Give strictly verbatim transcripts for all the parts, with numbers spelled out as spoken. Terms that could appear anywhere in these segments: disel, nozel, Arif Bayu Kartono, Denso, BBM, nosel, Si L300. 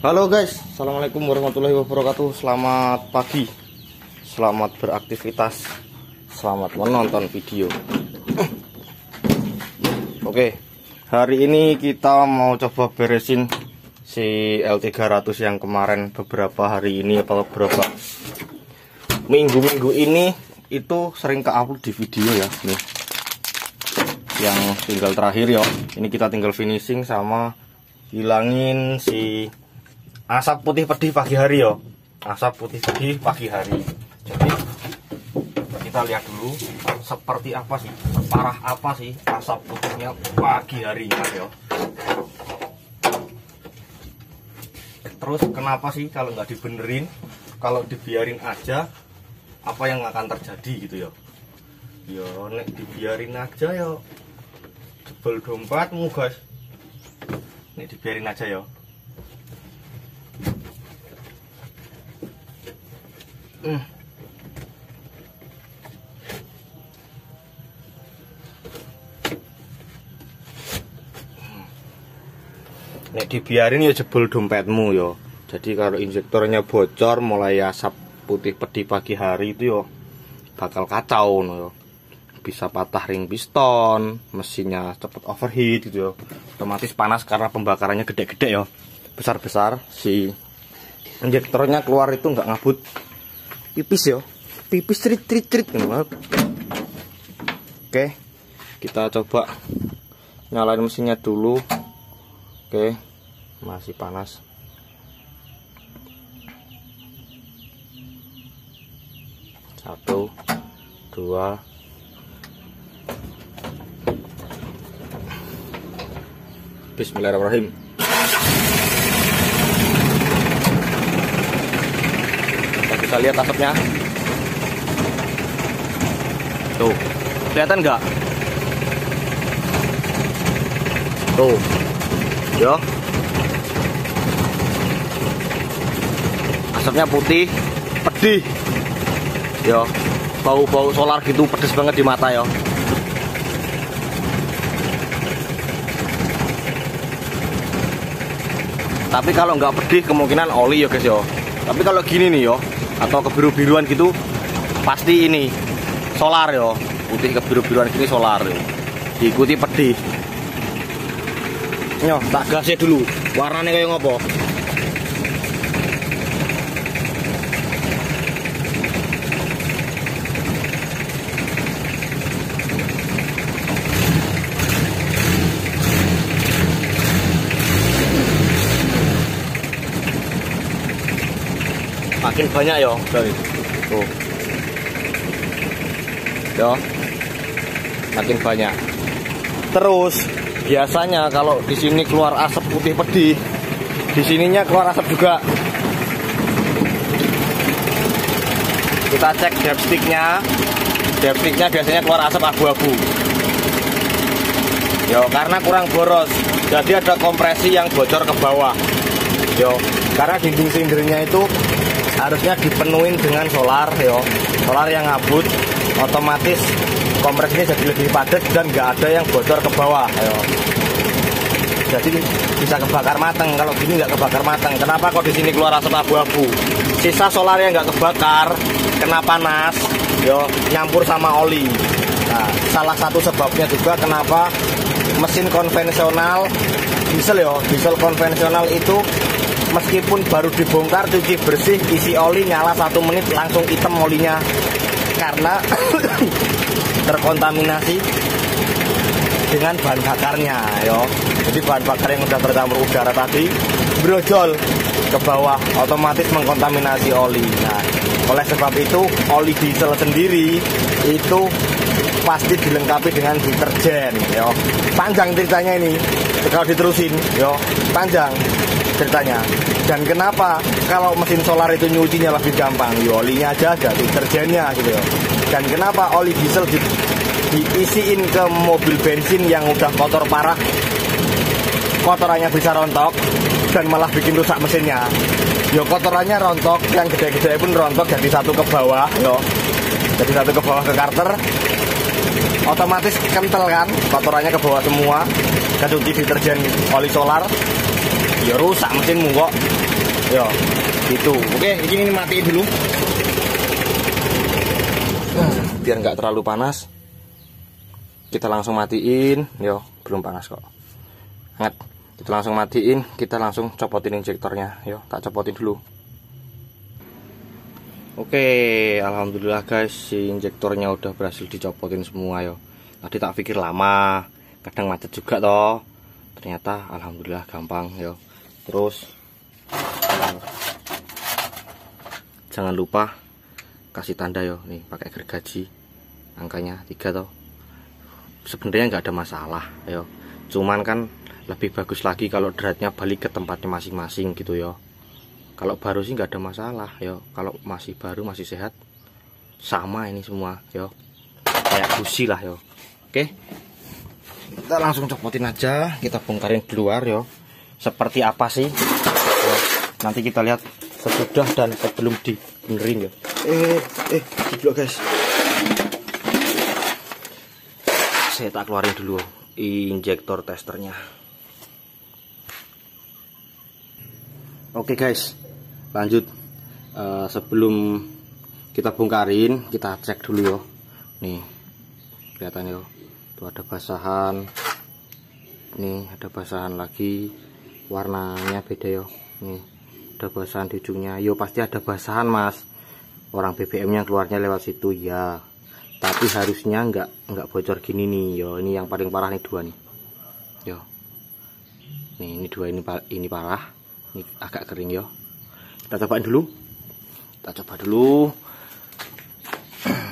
Halo guys, assalamualaikum warahmatullahi wabarakatuh. Selamat pagi, selamat beraktivitas, selamat menonton video. Oke, hari ini kita mau coba beresin si L tiga ratus yang kemarin beberapa hari ini atau beberapa minggu-minggu ini itu sering ke-upload di video ya. Nih, yang tinggal terakhir ya. Ini kita tinggal finishing sama hilangin si asap putih pedih pagi hari yo, asap putih pedih pagi hari. Jadi kita lihat dulu seperti apa sih, separah apa sih asap putihnya pagi hari yo. Terus kenapa sih kalau nggak dibenerin, kalau dibiarin aja, apa yang akan terjadi gitu yo? Yo nek dibiarin aja yo, jebol dompatmu guys. Nek dibiarin aja yo. Hmm. Nek dibiarin ya jebol dompetmu ya. Jadi kalau injektornya bocor mulai asap putih pedih pagi hari itu yo bakal kacau no yo. Bisa patah ring piston, mesinnya cepet overheat gitu yo. Otomatis panas karena pembakarannya gede-gede yo. Besar-besar si injektornya keluar itu nggak ngabut. Pipis yo, pipis trit trit trit. Oke, kita coba nyalain mesinnya dulu. Oke, masih panas. Satu, dua. Bismillahirrahmanirrahim. Kita lihat asapnya tuh, kelihatan nggak tuh yo, asapnya putih pedih yo, bau-bau solar gitu, pedes banget di mata yo. Tapi kalau nggak pedih kemungkinan oli yo guys yo. Tapi kalau gini nih yo, atau kebiru-biruan gitu, pasti ini solar yo. Putih kebiru-biruan gini solar yo. Diikuti pedih. Nyo, tak gasnya dulu. Warnanya kayak ngopo? Makin banyak ya guys. Tuh. Ya. Makin banyak. Terus biasanya kalau di sini keluar asap putih pedih, di sininya keluar asap juga. Kita cek dipsticknya. Dipsticknya biasanya keluar asap abu-abu. Ya, karena kurang boros. Jadi ada kompresi yang bocor ke bawah. Ya, karena dinding silindernya itu harusnya dipenuhin dengan solar yo, solar yang ngabut, otomatis kompresnya jadi lebih padat dan nggak ada yang bocor ke bawah yo. Jadi bisa kebakar mateng. Kalau gini nggak kebakar mateng. Kenapa kok di sini keluar asap abu-abu? Sisa solar yang nggak kebakar kena panas yo, nyampur sama oli. Nah, salah satu sebabnya juga kenapa mesin konvensional diesel yo, diesel konvensional itu meskipun baru dibongkar, cuci bersih, isi oli, nyala satu menit langsung hitam olinya karena terkontaminasi dengan bahan bakarnya yo. Jadi bahan bakar yang sudah tercampur udara tadi brojol ke bawah, otomatis mengkontaminasi oli. Nah, oleh sebab itu oli diesel sendiri itu pasti dilengkapi dengan deterjen yo. Panjang ceritanya ini kalau diterusin yo, panjang ceritanya. Dan kenapa kalau mesin solar itu nyucinya lebih gampang? Yo, olinya aja ada deterjennya gitu ya. Dan kenapa oli diesel di, diisiin ke mobil bensin yang udah kotor parah, kotorannya bisa rontok dan malah bikin rusak mesinnya? Yo, kotorannya rontok, yang gede-gede pun rontok jadi satu ke bawah yo. Jadi satu ke bawah ke karter, otomatis kental kan, kotorannya ke bawah semua, kecuali deterjen oli solar. Ya rusak mesinmu kok. Ya, gitu. Oke, ini matiin dulu. Biar nggak terlalu panas. Kita langsung matiin. Yo, belum panas kok. Hangat. Kita langsung matiin, kita langsung copotin injektornya. Yo, tak copotin dulu. Oke, alhamdulillah guys, si injektornya udah berhasil dicopotin semua yo. Tadi tak pikir lama, kadang macet juga toh. Ternyata alhamdulillah gampang yo. Terus jangan lupa kasih tanda yo, nih pakai gergaji angkanya tiga toh. Sebenarnya nggak ada masalah yo, cuman kan lebih bagus lagi kalau dratnya balik ke tempatnya masing-masing gitu yo. Kalau baru sih nggak ada masalah yo, kalau masih baru masih sehat sama ini semua yo, kayak busi lah yo. Oke, kita langsung copotin aja, kita bongkarin di luar yo, seperti apa sih yo. Nanti kita lihat sesudah dan sebelum dibenerin yo. eh eh dulu guys, saya tak keluarin dulu injektor testernya. Oke guys, lanjut. Uh, sebelum kita bongkarin, kita cek dulu yo. Nih kelihatan yo, tuh ada basahan, nih ada basahan lagi, warnanya beda yo. Nih ada basahan di ujungnya yo, pasti ada basahan mas, orang B B M nya keluarnya lewat situ ya. Tapi harusnya nggak nggak bocor gini nih yo. Ini yang paling parah nih, dua nih yo. Nih ini dua, ini ini parah, ini agak kering yo. Kita cobain dulu, kita coba dulu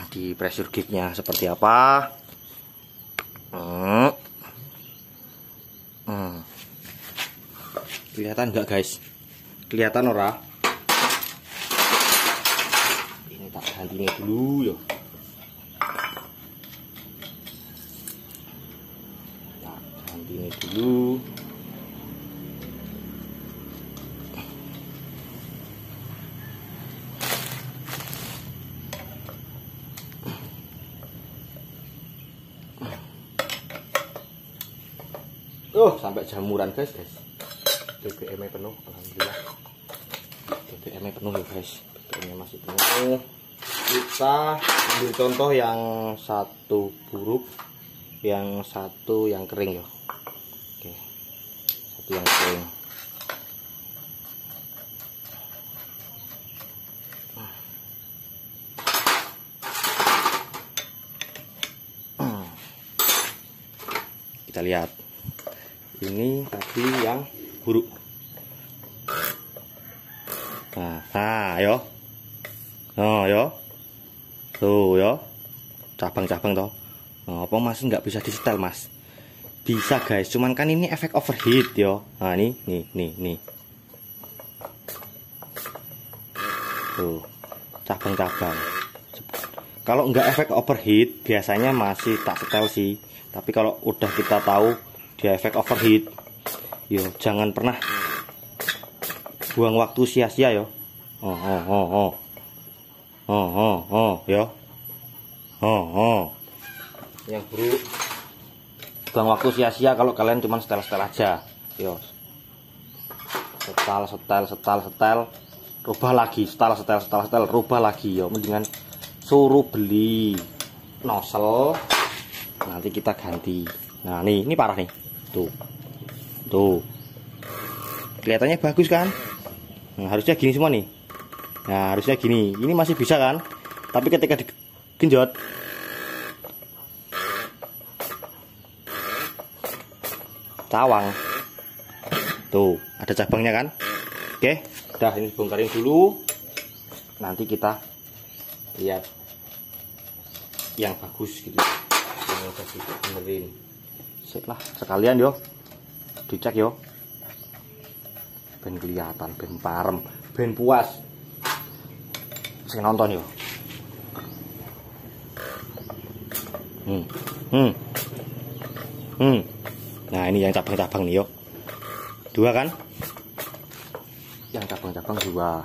di pressure gauge-nya seperti apa. hmm. Hmm. Kelihatan nggak guys? Kelihatan ora? Ini tak gantinya dulu yo. Ini dulu, oh sampai jamuran guys guys. B B M-nya penuh, alhamdulillah. B B M-nya penuh ya guys, B B M-nya masih penuh. Kita ambil contoh yang satu buruk, yang satu yang kering ya. Oke, satu yang kering. Kita lihat, ini tadi yang buruk. Nah, nah yo, oh yo, tuh yo, cabang-cabang toh. Oh, apa masih nggak bisa di setel mas? Bisa guys, cuman kan ini efek overheat yo. Nah ini, nih, nih, nih. Tuh, cabang-cabang. Kalau nggak efek overheat, biasanya masih tak setel sih. Tapi kalau udah kita tahu dia efek overheat, yo jangan pernah buang waktu sia-sia yo. Oh, oh, oh, oh, oh, oh, oh, yo, oh, oh. Yang buruk, buang waktu sia-sia kalau kalian cuma setel-setel aja yo. Setel, setel, setel, setel, rubah lagi, setel, setel, setel, setel, rubah lagi yo. Mendingan suruh beli nosel, nanti kita ganti. Nah nih, ini parah nih, tuh tuh, kelihatannya bagus kan. Nah, harusnya gini semua nih. Nah harusnya gini, ini masih bisa kan, tapi ketika digenjot cawang tuh, ada cabangnya kan. Oke, udah ini bongkarin dulu, nanti kita lihat yang bagus gitu, yang bagus benerin setelah sekalian yo, dicek yo, ben kelihatan, ben parem, ben puas sing nonton yo. hmm hmm hmm Nah ini yang cabang-cabang nih yo, dua kan, yang cabang-cabang dua.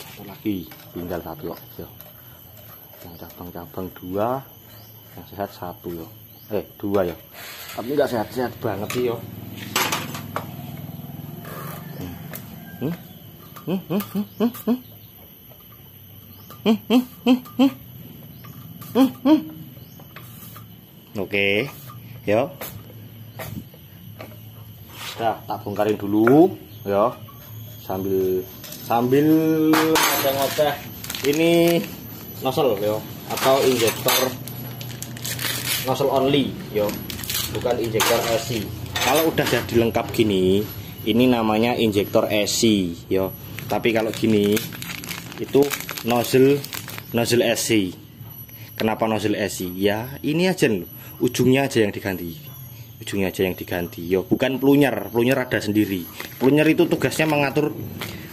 Satu lagi, tinggal satu yo. Yang cabang-cabang dua, yang sehat satu yo. Eh dua yo. Tapi nggak sehat-sehat banget sih yo. Hmm? Hmm? Hmm? Hmm? Hmm? Hmm? Hmm? Hmm? Hmm? Hmm? Hmm? Hmm? Oke, yo. Dah, tak bongkarin dulu, yo. Sambil sambil ngoceh-ngoceh ini nosel yo, atau injektor nosel only yo, bukan injektor E C. Kalau udah jadi lengkap gini, ini namanya injektor E C yo. Tapi kalau gini itu nozzle nozzle E C. Kenapa nozzle E C? Ya ini aja loh, ujungnya aja yang diganti. Ujungnya aja yang diganti yo, bukan plunyer. Plunyer ada sendiri. Plunyer itu tugasnya mengatur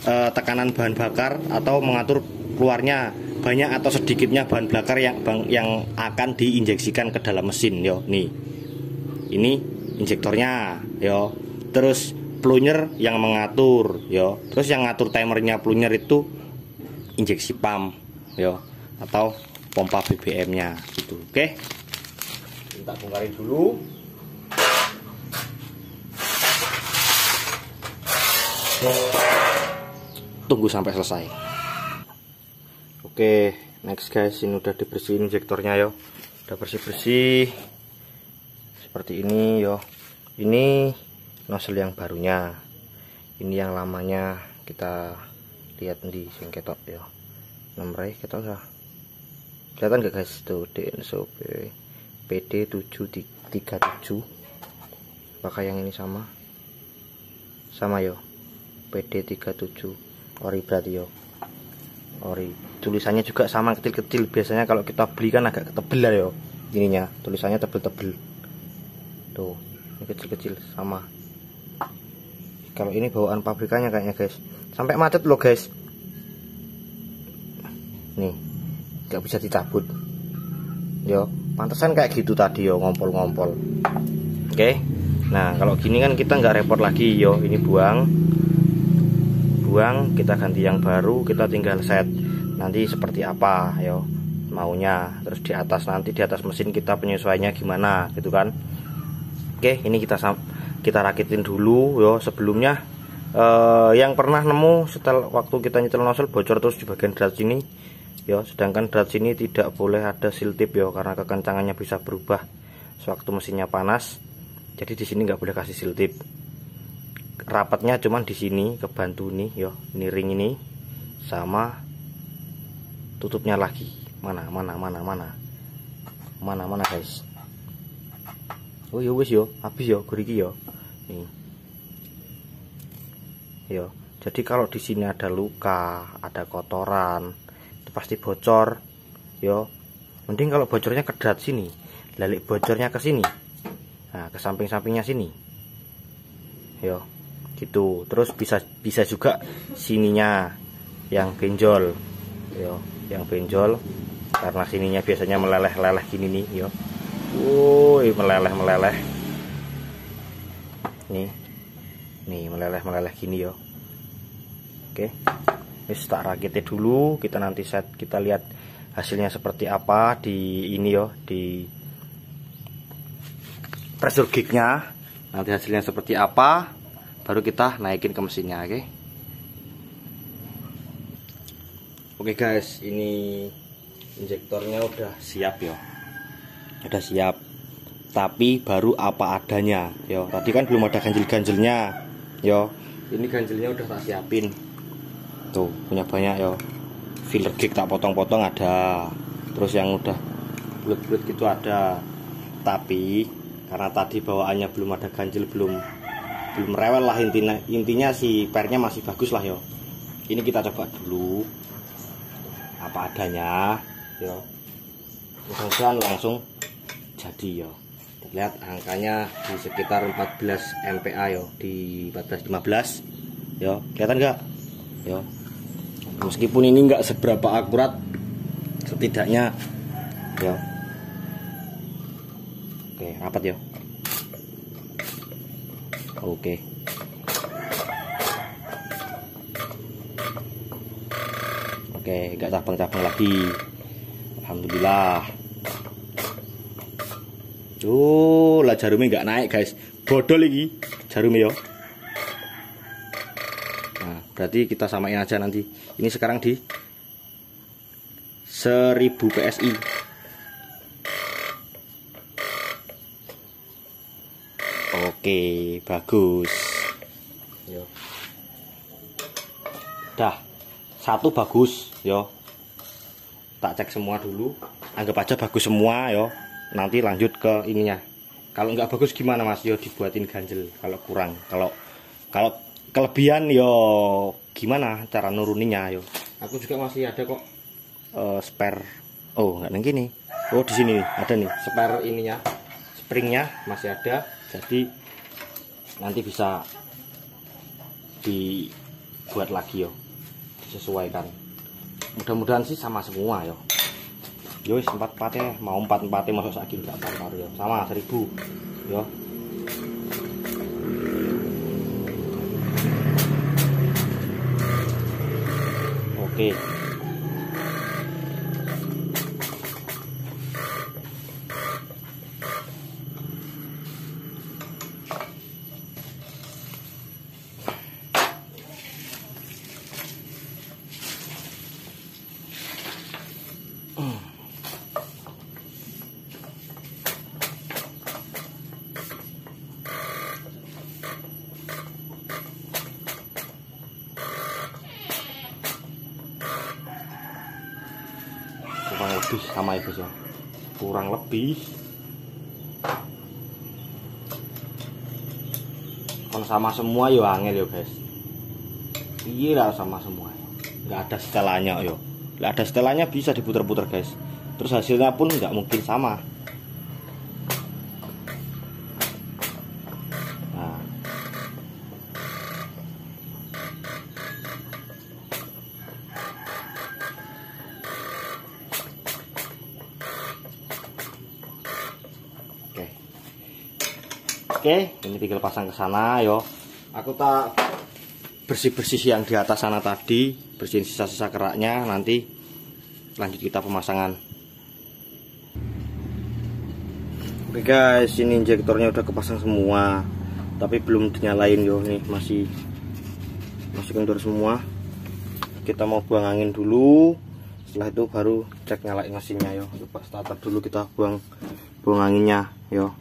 e, tekanan bahan bakar atau mengatur keluarnya banyak atau sedikitnya bahan bakar yang bang, yang akan diinjeksikan ke dalam mesin yo. Nih ini injektornya yo, terus plunyer yang mengatur yo, terus yang ngatur timernya plunyer itu injeksi pump yo, atau pompa B B M nya gitu. Oke, kita bongkarin dulu. Tunggu sampai selesai. Oke, next guys, ini udah dibersihin injektornya yo, udah bersih-bersih seperti ini yo. Ini nozzle yang barunya, ini yang lamanya kita lihat di sing ketok yo, nomornya ketok lah, kelihatan gak guys? Tuh Denso P D tujuh tiga tujuh, apakah yang ini sama? Sama yo, P D tiga tujuh ori berarti yo, ori. Tulisannya juga sama kecil-kecil, biasanya kalau kita beli kan agak tebel yo ininya, tulisannya tebel-tebel tuh, ini kecil-kecil sama. Kalau ini bawaan pabrikannya kayaknya guys, sampai macet loh guys, nih nggak bisa dicabut yo, pantesan kayak gitu tadi yo, ngompol-ngompol. Oke, nah kalau gini kan kita nggak repot lagi yo, ini buang buang, kita ganti yang baru, kita tinggal set nanti seperti apa yo maunya, terus di atas nanti di atas mesin kita penyesuaiannya gimana gitu kan. Oke, ini kita kita rakitin dulu yo. Sebelumnya eh, yang pernah nemu setelah waktu kita nyetel nozzle bocor terus di bagian drat sini yo, sedangkan drat sini tidak boleh ada seal tip yo, karena kekencangannya bisa berubah sewaktu mesinnya panas, jadi di sini nggak boleh kasih seal tip. Rapatnya cuman di sini kebantu nih yo, ini ring ini sama tutupnya lagi. Mana mana mana mana mana mana guys. Oh yo wis yo, habis yo gerigi yo. Nih. Yo, jadi kalau di sini ada luka, ada kotoran, itu pasti bocor yo. Mending kalau bocornya ke drat sini, lalik bocornya ke sini. Nah, ke samping-sampingnya sini. Yo. Gitu, terus bisa bisa juga sininya yang benjol yo, yang benjol karena sininya biasanya meleleh-leleh gini nih yo, woi meleleh-meleleh nih nih meleleh-meleleh gini yo. Oke, wis tak rakitnya dulu, kita nanti set kita lihat hasilnya seperti apa di ini yo, di pressure gignya nanti hasilnya seperti apa baru kita naikin ke mesinnya. Oke, okay? Oke, okay guys, ini injektornya udah siap ya, udah siap, tapi baru apa adanya yo. Tadi kan belum ada ganjil-ganjilnya yo, ini ganjilnya udah tak siapin tuh, punya banyak yo. Filler gig tak potong-potong ada, terus yang udah bulat-bulat gitu ada, tapi karena tadi bawaannya belum ada ganjil, belum belum rewel lah intinya, intinya si pernya masih bagus lah yo. Ini kita coba dulu apa adanya yo, mudah-mudahan langsung jadi yo. Lihat angkanya di sekitar empat belas M P A yo, di empat belas lima belas yo, kelihatan nggak yo. Meskipun ini nggak seberapa akurat, setidaknya yo. Oke, rapat yo. Oke, oke, nggak cabang-cabang lagi, alhamdulillah. Oh, lah jarumnya nggak naik guys. Bodol lagi jarumnya yo. Nah, berarti kita samain aja nanti. Ini sekarang di seribu P S I. Oke, bagus. Yo. Dah. Satu bagus, yo. Tak cek semua dulu. Anggap aja bagus semua, yo. Nanti lanjut ke ininya. Kalau nggak bagus gimana mas? Yo dibuatin ganjel. Kalau kurang, kalau kalau kelebihan, yo gimana cara nuruninya, yo. Aku juga masih ada kok uh, spare. Oh nggak nengki nih. Oh di sini ada nih spare ininya, springnya masih ada. Jadi nanti bisa dibuat lagi, yo. Disesuaikan. Mudah-mudahan sih sama semua, yo. Yo empat empatnya mau empat empatnya masuk sakit nggak apa apa yo, sama seribu yo. Oke. Kurang lebih sama ya guys ya, kurang lebih kalau sama semua yo angel yo guys. Iya sama semua, nggak ada setelahnya yo, nggak ada setelahnya bisa diputer-puter guys, terus hasilnya pun nggak mungkin sama. Oke, ini tinggal pasang ke sana yo. Aku tak bersih-bersih yang di atas sana tadi, bersihin sisa-sisa keraknya, nanti lanjut kita pemasangan. Oke guys, ini injektornya udah kepasang semua, tapi belum dinyalain yo, nih masih masih kendor semua. Kita mau buang angin dulu, setelah itu baru cek nyalain mesinnya yo. Coba starter dulu, kita buang buang anginnya yo.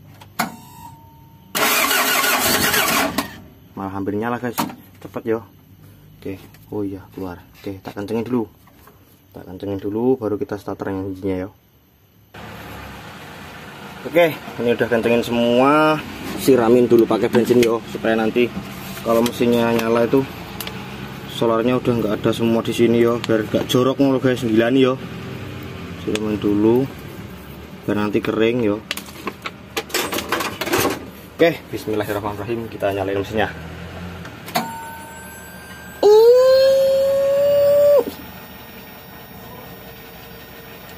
Malah hampir nyala guys, cepat yo. Oke, oh iya keluar. Oke, tak kencengin dulu, tak kencengin dulu, baru kita starter yang intinya yo. Oke, ini udah kencengin semua, siramin dulu pakai bensin yo, supaya nanti kalau mesinnya nyala itu solarnya udah nggak ada semua di sini yo, biar nggak jorok ngono guys, sembilan yo. Siramin dulu, biar nanti kering yo. Oke, okay, bismillahirrahmanirrahim, kita nyalain mesinnya. Uh.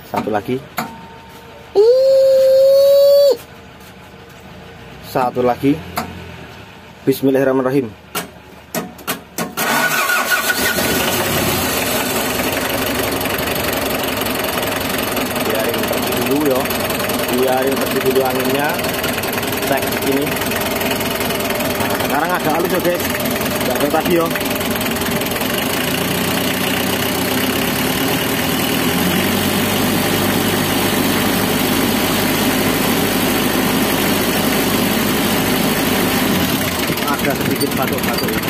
Satu lagi. Uh. Satu lagi. Bismillahirrahmanirrahim. Biarin pergi dulu yo. Biarin pergi dulu anginnya. Cek ini. Nah, sekarang agak halus ya guys, nggak kayak tadi yo. Agak sedikit batuk-batuk.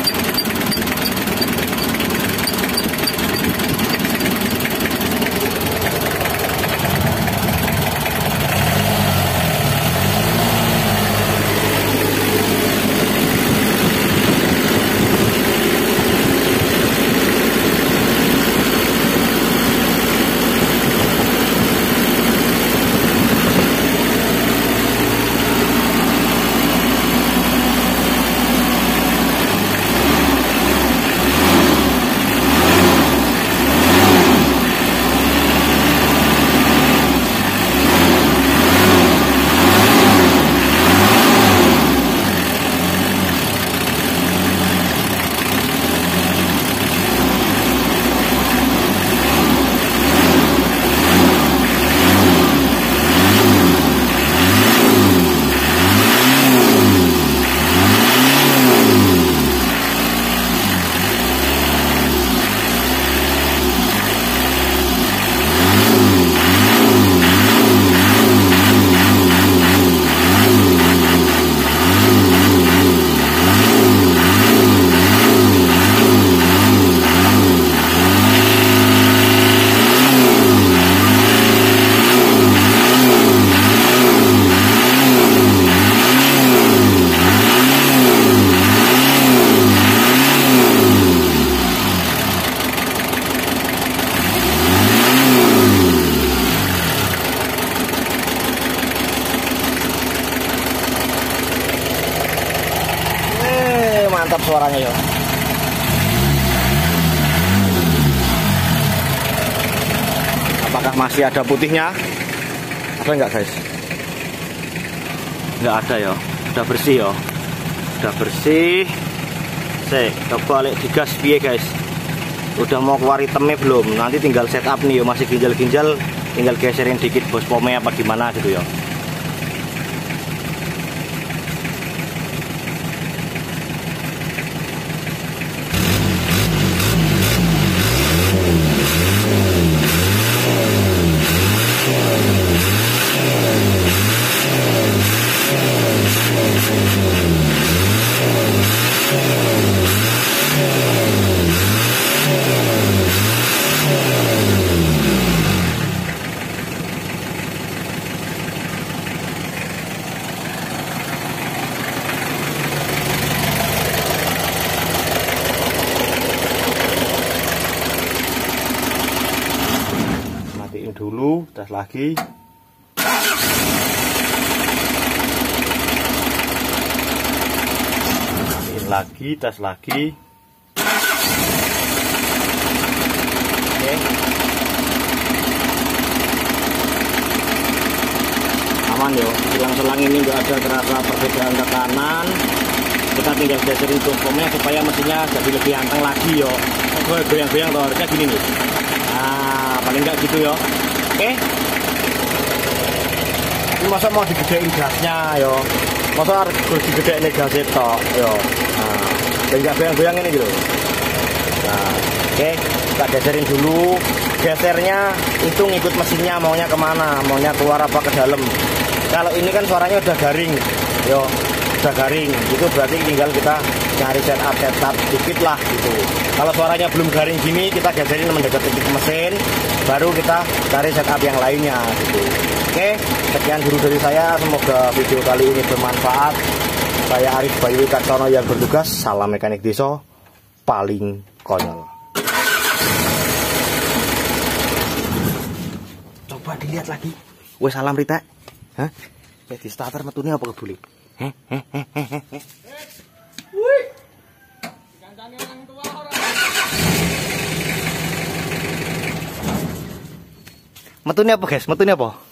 mantap suaranya yo. Apakah masih ada putihnya? Ada nggak guys? Nggak ada yo. Udah bersih yo. Udah bersih. Saya coba balik digas piye guys. Udah mau keluar hitamnya belum? Nanti tinggal setup nih yo. Masih ginjal-ginjal, tinggal geserin dikit bos pomnya apa gimana gitu yo. Dulu, tes lagi. Matiin lagi, tes lagi. Oke. Aman yo, selang-selang ini nggak ada terasa perbedaan tekanan. Kita tinggal geserin kompornya supaya mesinnya jadi lebih anteng lagi yo. Kalau goyang-goyang tuh harusnya gini nih. Nah, paling nggak gitu yo. Oke, ini masa mau digedein gasnya yo, masa harus digedein gasnya tok yo, nah, dan nggak goyang-goyang ini gitu. Nah, oke, kita geserin dulu, gesernya itu ngikut mesinnya maunya kemana, maunya keluar apa ke dalam. Kalau ini kan suaranya udah garing, yo, udah garing, itu berarti tinggal kita cari setup setup dikit lah gitu. Kalau suaranya belum garing gini, kita geserin mendekat titik mesin, baru kita cari setup yang lainnya gitu. Oke, sekian dulu dari saya, semoga video kali ini bermanfaat. Saya Arif Bayu Kartono yang bertugas, salam mekanik Denso, paling konyol. Coba dilihat lagi. Wes salam Rita. Hah? Jadi starter metune apa kebuli? Heh heh heh heh heh. Metunya apa guys? Metunya apa?